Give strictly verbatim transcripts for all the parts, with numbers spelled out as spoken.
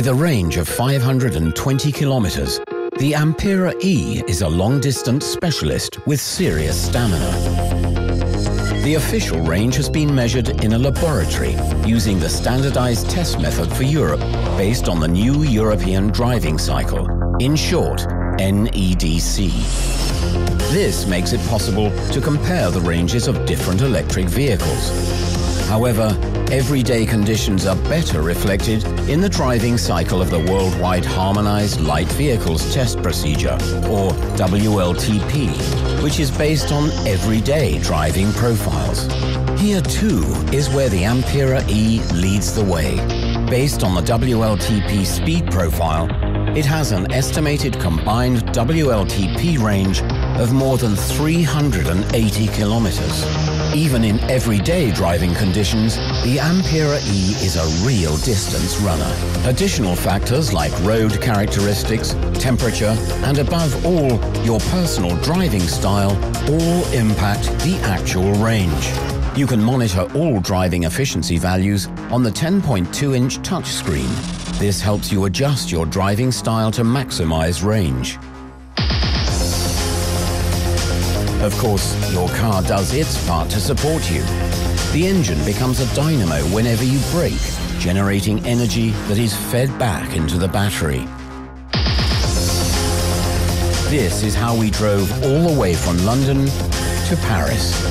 With a range of five hundred twenty kilometers, the Ampera-e is a long-distance specialist with serious stamina. The official range has been measured in a laboratory using the standardized test method for Europe based on the new European driving cycle, in short, N E D C. This makes it possible to compare the ranges of different electric vehicles. However, everyday conditions are better reflected in the driving cycle of the Worldwide Harmonized Light Vehicles Test Procedure, or W L T P, which is based on everyday driving profiles. Here too is where the Ampera-e leads the way. Based on the W L T P speed profile, it has an estimated combined W L T P range of more than three hundred eighty kilometers. Even in everyday driving conditions, the Ampera-e is a real distance runner. Additional factors like road characteristics, temperature, and above all, your personal driving style all impact the actual range. You can monitor all driving efficiency values on the ten point two inch touchscreen. This helps you adjust your driving style to maximize range. Of course, your car does its part to support you. The engine becomes a dynamo whenever you brake, generating energy that is fed back into the battery. This is how we drove all the way from London to Paris.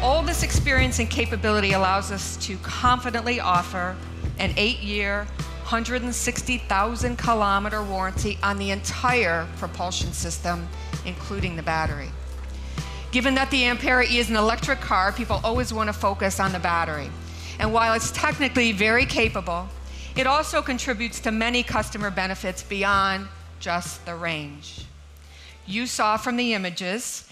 All this experience and capability allows us to confidently offer an eight-year, one hundred sixty thousand kilometer warranty on the entire propulsion system, including the battery. Given that the Ampera-e is an electric car, people always want to focus on the battery. And while it's technically very capable, it also contributes to many customer benefits beyond just the range. You saw from the images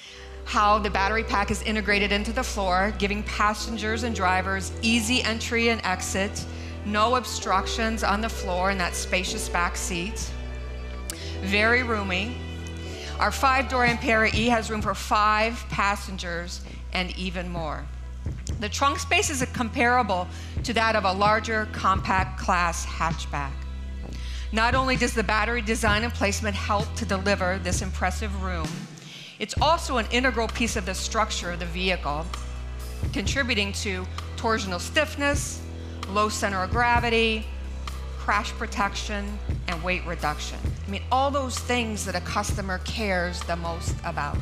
how the battery pack is integrated into the floor, giving passengers and drivers easy entry and exit, no obstructions on the floor in that spacious back seat. Very roomy. Our five-door Ampera-e has room for five passengers and even more. The trunk space is comparable to that of a larger compact class hatchback. Not only does the battery design and placement help to deliver this impressive room, it's also an integral piece of the structure of the vehicle, contributing to torsional stiffness, low center of gravity, crash protection, and weight reduction. I mean, all those things that a customer cares the most about.